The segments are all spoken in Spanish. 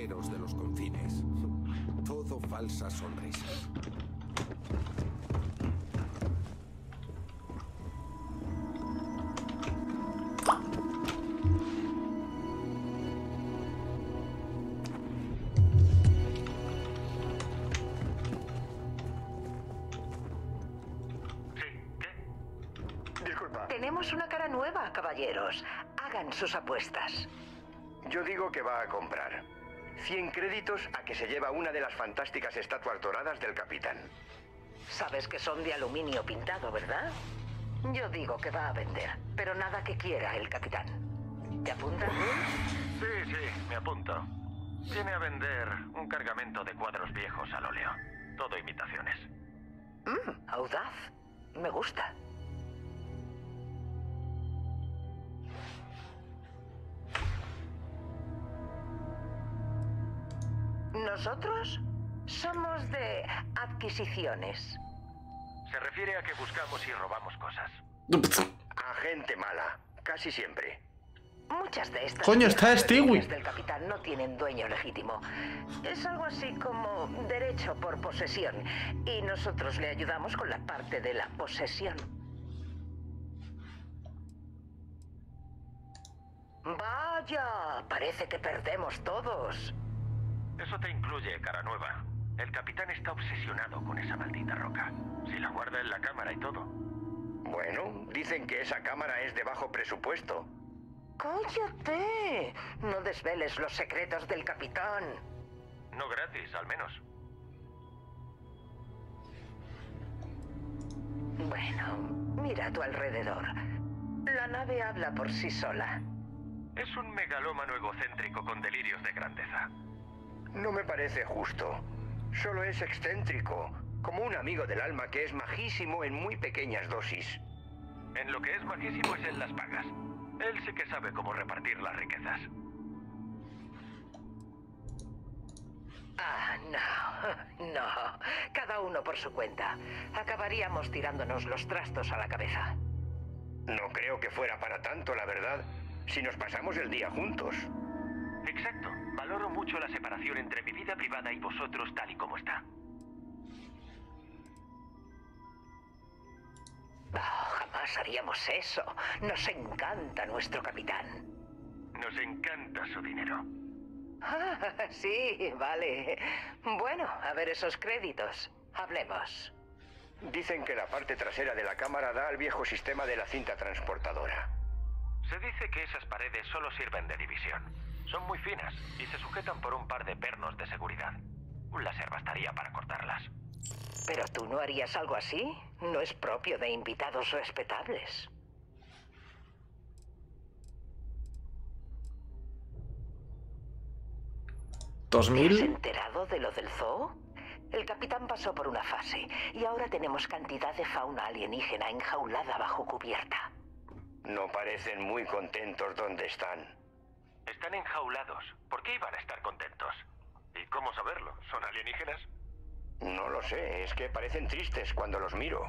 guerreros de los confines. Todo falsas sonrisas. Tenemos una cara nueva, caballeros. Hagan sus apuestas. Yo digo que va a comprar. 100 créditos a que se lleva una de las fantásticas estatuas doradas del capitán. Sabes que son de aluminio pintado, ¿verdad? Yo digo que va a vender, pero nada que quiera el capitán. ¿Te apuntas? Sí, sí, me apunto. Viene a vender un cargamento de cuadros viejos al óleo. Todo imitaciones. Audaz. Me gusta. Nosotros somos de adquisiciones. Se refiere a que buscamos y robamos cosas. A gente mala, casi siempre. Muchas de estas... Coño, está Stewie. ...del capitán no tienen dueño legítimo. Es algo así como derecho por posesión. Y nosotros le ayudamos con la parte de la posesión. Vaya, parece que perdemos todos. Eso te incluye, cara nueva. El capitán está obsesionado con esa maldita roca. Si la guarda en la cámara y todo. Bueno, dicen que esa cámara es de bajo presupuesto. ¡Cállate! No desveles los secretos del capitán. No gratis, al menos. Bueno, mira a tu alrededor. La nave habla por sí sola. Es un megalómano egocéntrico con delirios de grandeza. No me parece justo. Solo es excéntrico, como un amigo del alma que es majísimo en muy pequeñas dosis. En lo que es majísimo es en las pagas. Él sí que sabe cómo repartir las riquezas. Ah, no, no. Cada uno por su cuenta. Acabaríamos tirándonos los trastos a la cabeza. No creo que fuera para tanto, la verdad, si nos pasamos el día juntos. Exacto. Valoro mucho la separación entre mi vida privada y vosotros tal y como está. Oh, jamás haríamos eso. Nos encanta nuestro capitán. Nos encanta su dinero. Ah, sí, vale. Bueno, a ver esos créditos. Hablemos. Dicen que la parte trasera de la cámara da al viejo sistema de la cinta transportadora. Se dice que esas paredes solo sirven de división. Son muy finas y se sujetan por un par de pernos de seguridad. Un láser bastaría para cortarlas. Pero tú no harías algo así. No es propio de invitados respetables. ¿2000? ¿Te has enterado de lo del zoo? El capitán pasó por una fase y ahora tenemos cantidad de fauna alienígena enjaulada bajo cubierta. No parecen muy contentos donde están. Están enjaulados. ¿Por qué iban a estar contentos? ¿Y cómo saberlo? ¿Son alienígenas? No lo sé. Es que parecen tristes cuando los miro.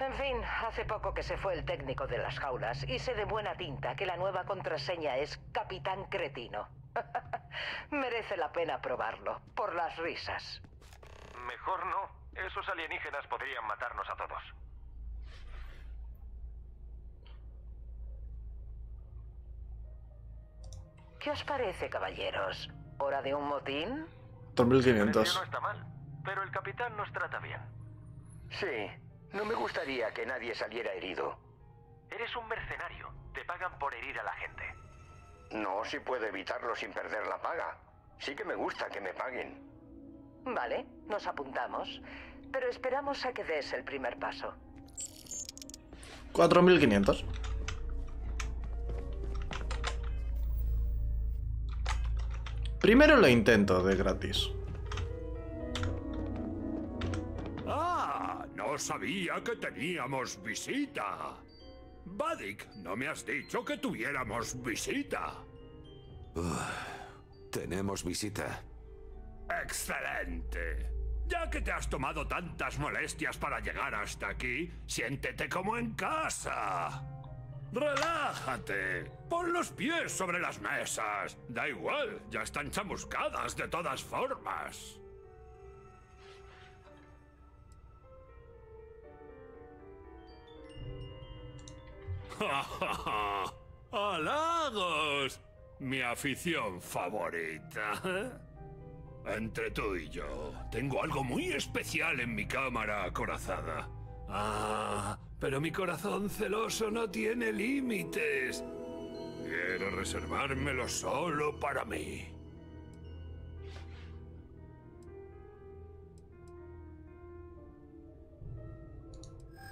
En fin, hace poco que se fue el técnico de las jaulas y sé de buena tinta que la nueva contraseña es Capitán Cretino. Merece la pena probarlo, por las risas. Mejor no. Esos alienígenas podrían matarnos a todos. ¿Qué os parece, caballeros? ¿Hora de un motín? 2500. No está mal, pero el capitán nos trata bien. Sí, no me gustaría que nadie saliera herido. Eres un mercenario, te pagan por herir a la gente. No, si puedo evitarlo sin perder la paga. Sí que me gusta que me paguen. Vale, nos apuntamos, pero esperamos a que des el primer paso. 4500. Primero lo intento de gratis. ¡Ah! No sabía que teníamos visita. Vadik, no me has dicho que tuviéramos visita. Tenemos visita. ¡Excelente! Ya que te has tomado tantas molestias para llegar hasta aquí, siéntete como en casa. ¡Relájate! ¡Pon los pies sobre las mesas! Da igual, ya están chamuscadas de todas formas. ¡Ja, ja, ja! ¡Halagos! Mi afición favorita. Entre tú y yo, tengo algo muy especial en mi cámara acorazada. Ah, pero mi corazón celoso no tiene límites. Quiero reservármelo solo para mí.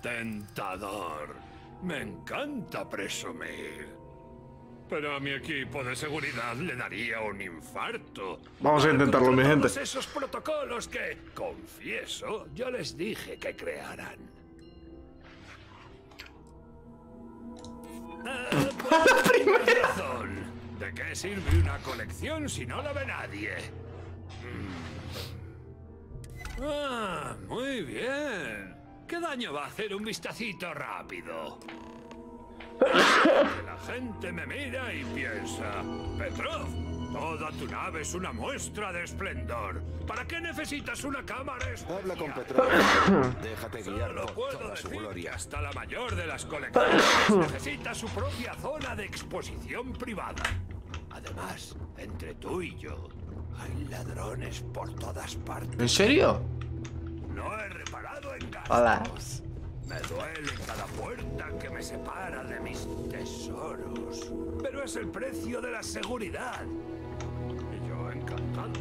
Tentador. Me encanta presumir. Pero a mi equipo de seguridad le daría un infarto. Vamos a intentarlo, mi gente. Todos esos protocolos que, confieso, yo les dije que crearan. ¡La primera! ¿De qué sirve una colección si no la ve nadie? Ah, muy bien. ¿Qué daño va a hacer un vistacito rápido? La gente me mira y piensa: Petrov, toda tu nave es una muestra de esplendor. ¿Para qué necesitas una cámara especial? Habla con Petrov. Déjate guiar por toda su gloria. Hasta la mayor de las colecciones necesita su propia zona de exposición privada. Además, entre tú y yo, hay ladrones por todas partes. ¿En serio? No he reparado en gastos. Hola. Me duele cada puerta que me separa de mis tesoros. Pero es el precio de la seguridad. Y yo encantado.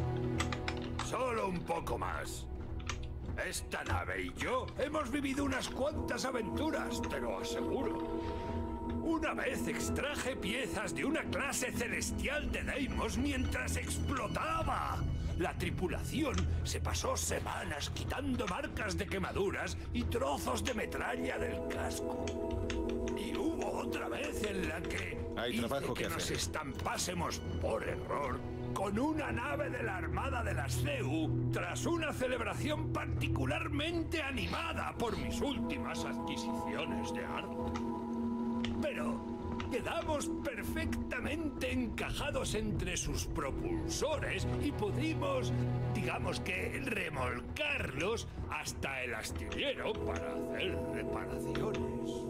Solo un poco más. Esta nave y yo hemos vivido unas cuantas aventuras, te lo aseguro. Una vez extraje piezas de una clase celestial de Deimos mientras explotaba. La tripulación se pasó semanas quitando marcas de quemaduras y trozos de metralla del casco. Y hubo otra vez en la que hay trabajo que nos estampásemos por error con una nave de la Armada de la CEU tras una celebración particularmente animada por mis últimas adquisiciones de arte. Pero quedamos perfectamente encajados entre sus propulsores y pudimos, digamos que, remolcarlos hasta el astillero para hacer reparaciones.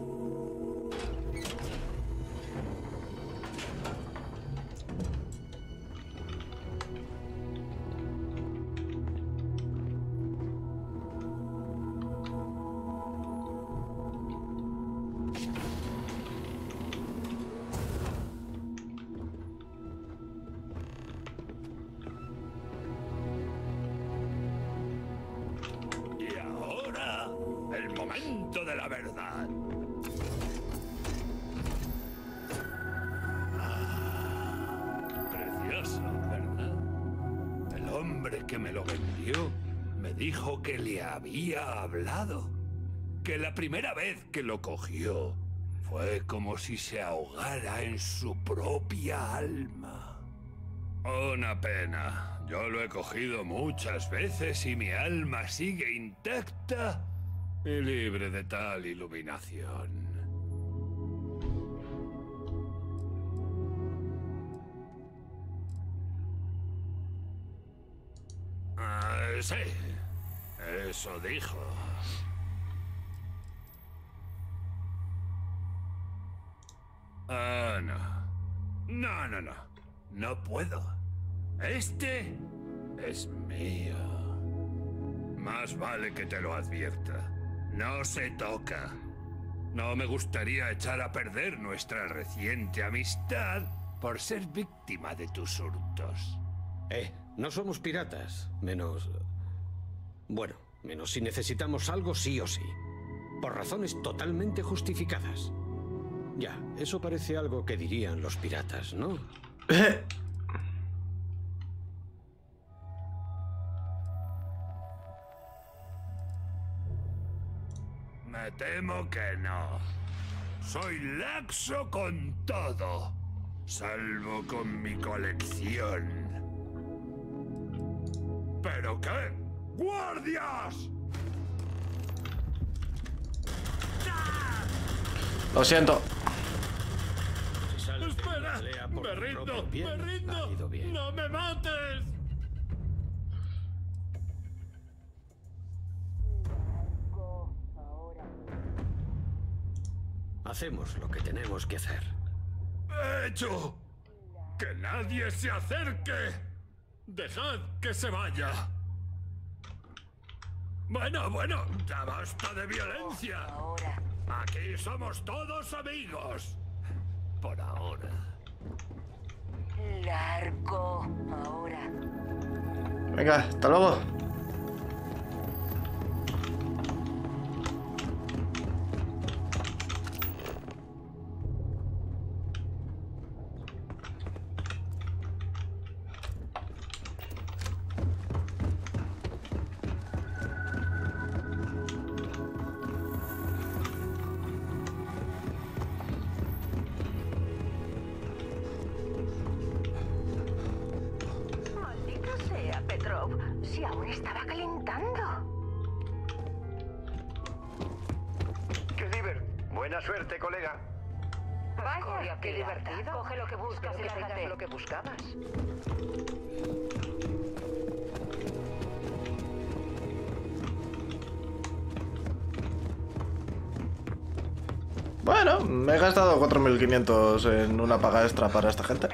Había hablado que la primera vez que lo cogió fue como si se ahogara en su propia alma. Una pena. Yo lo he cogido muchas veces y mi alma sigue intacta y libre de tal iluminación. Sí. Eso dijo. Ah, no. No, no, no. No puedo. Este es mío. Más vale que te lo advierta. No se toca. No me gustaría echar a perder nuestra reciente amistad por ser víctima de tus hurtos. No somos piratas, menos... Bueno, menos si necesitamos algo sí o sí. Por razones totalmente justificadas. Ya, eso parece algo que dirían los piratas, ¿no? Me temo que no. Soy laxo con todo, salvo con mi colección. ¿Pero qué? ¡Guardias! Lo siento. rindo, me rindo. ¡No me mates! Hacemos lo que tenemos que hacer. ¡He hecho! ¡Que nadie se acerque! ¡Dejad que se vaya! Bueno, bueno, ya basta de violencia. Aquí somos todos amigos. Por ahora. Largo ahora. Venga, hasta luego. Bueno, me he gastado 4.500 en una paga extra para esta gente.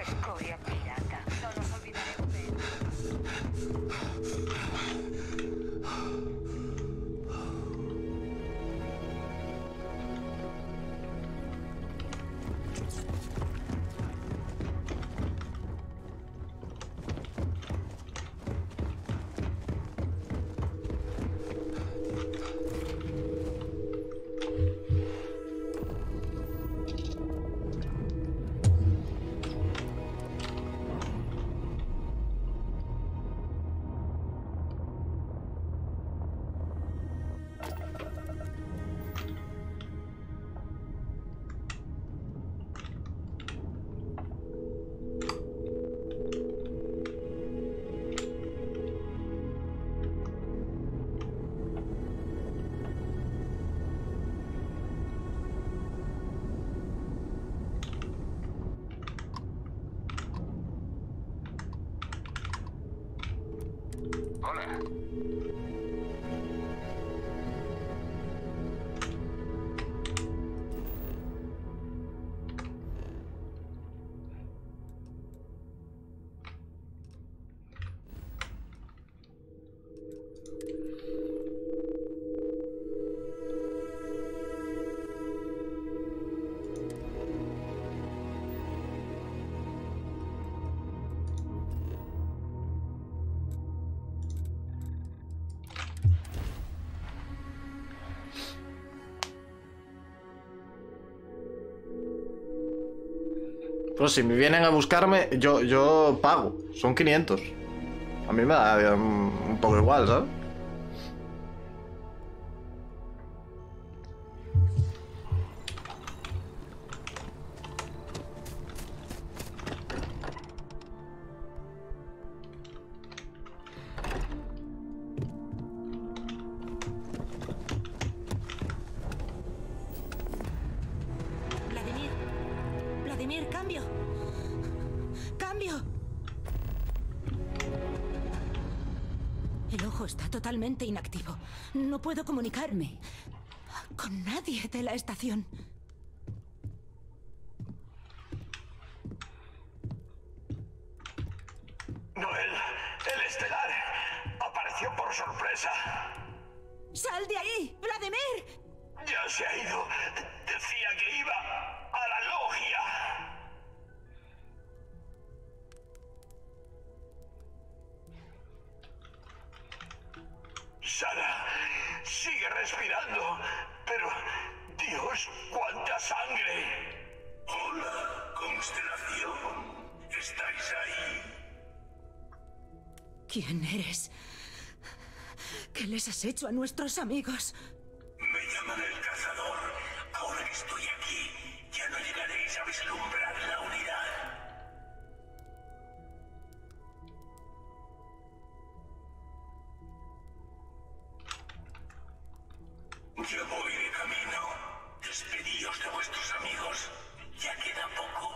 Pues si me vienen a buscarme, yo pago. Son 500. A mí me da un poco igual, ¿sabes? Inactivo. No puedo comunicarme con nadie de la estación. Noel, el Estelar apareció por sorpresa. ¡Sal de ahí, Vladimir! Ya se ha ido. Decía que iba a la logia. Sara sigue respirando, pero Dios, cuánta sangre. Hola, constelación. ¿Estáis ahí? ¿Quién eres? ¿Qué les has hecho a nuestros amigos? Me llaman el cazador. Ahora que estoy aquí, ya no llegaréis a vislumbrar la unidad. Yo voy de camino. Despedíos de vuestros amigos. Ya queda poco.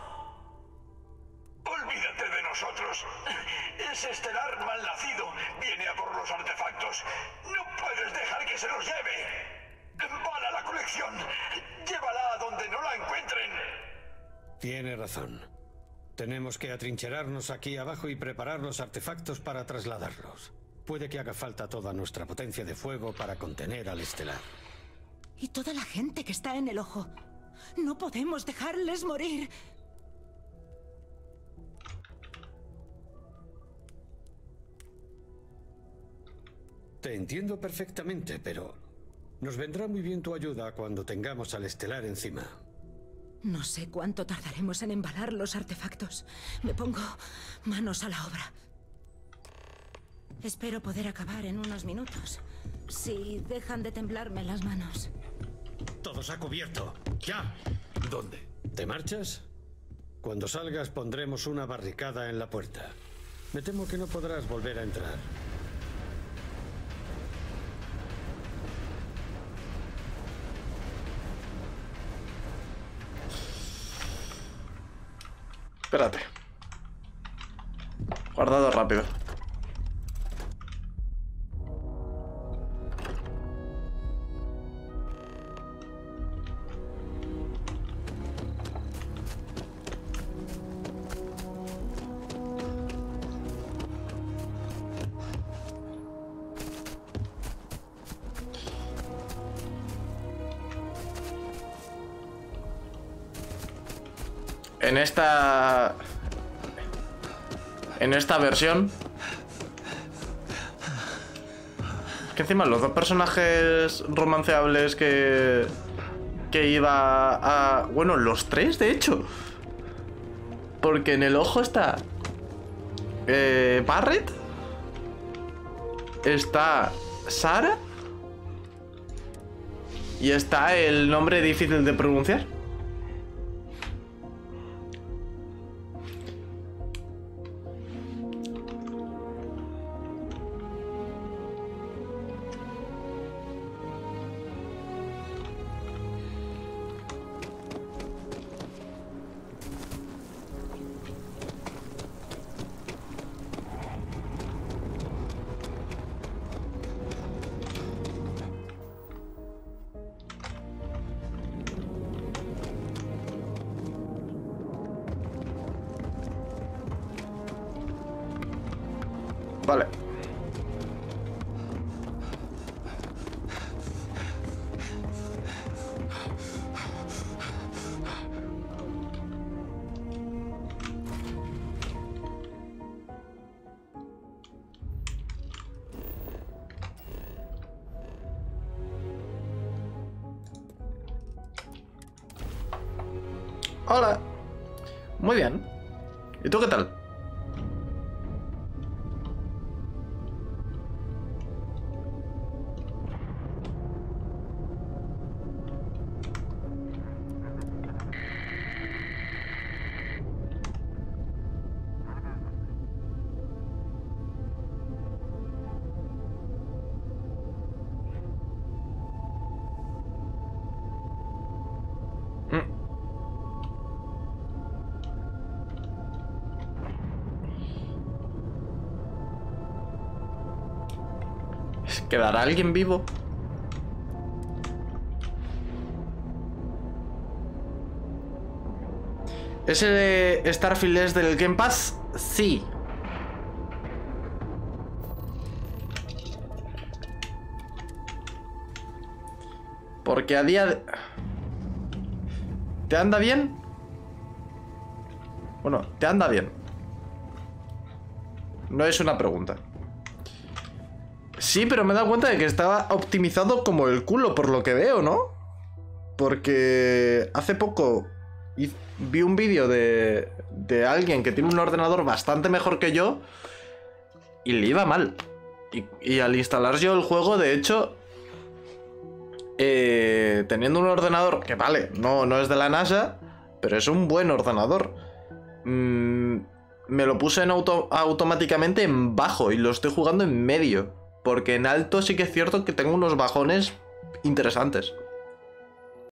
Tiene razón. Tenemos que atrincherarnos aquí abajo y preparar los artefactos para trasladarlos. Puede que haga falta toda nuestra potencia de fuego para contener al Estelar. Y toda la gente que está en el ojo. No podemos dejarles morir. Te entiendo perfectamente, pero nos vendrá muy bien tu ayuda cuando tengamos al Estelar encima. No sé cuánto tardaremos en embalar los artefactos. Me pongo manos a la obra. Espero poder acabar en unos minutos, si dejan de temblarme las manos. Todos a cubierto. ¡Ya! ¿Dónde? ¿Te marchas? Cuando salgas pondremos una barricada en la puerta. Me temo que no podrás volver a entrar. Espérate. Guardado rápido. En esta versión, que encima los dos personajes romanceables que iba a... Bueno, los tres de hecho, porque en el ojo está Barrett, está Sara y está el nombre difícil de pronunciar. Vale. Hola. Muy bien. ¿Y tú qué tal? ¿Quedará alguien vivo? ¿Ese Starfield es del Game Pass? Sí. Porque a día de... ¿Te anda bien? Bueno, ¿te anda bien? No es una pregunta. Sí, pero me he dado cuenta de que estaba optimizado como el culo, por lo que veo, ¿no? Porque hace poco vi un vídeo de alguien que tiene un ordenador bastante mejor que yo y le iba mal. Y al instalar yo el juego, de hecho, teniendo un ordenador que vale, no es de la NASA, pero es un buen ordenador. Me lo puse en automáticamente en bajo y lo estoy jugando en medio. Porque en alto sí que es cierto que tengo unos bajones interesantes.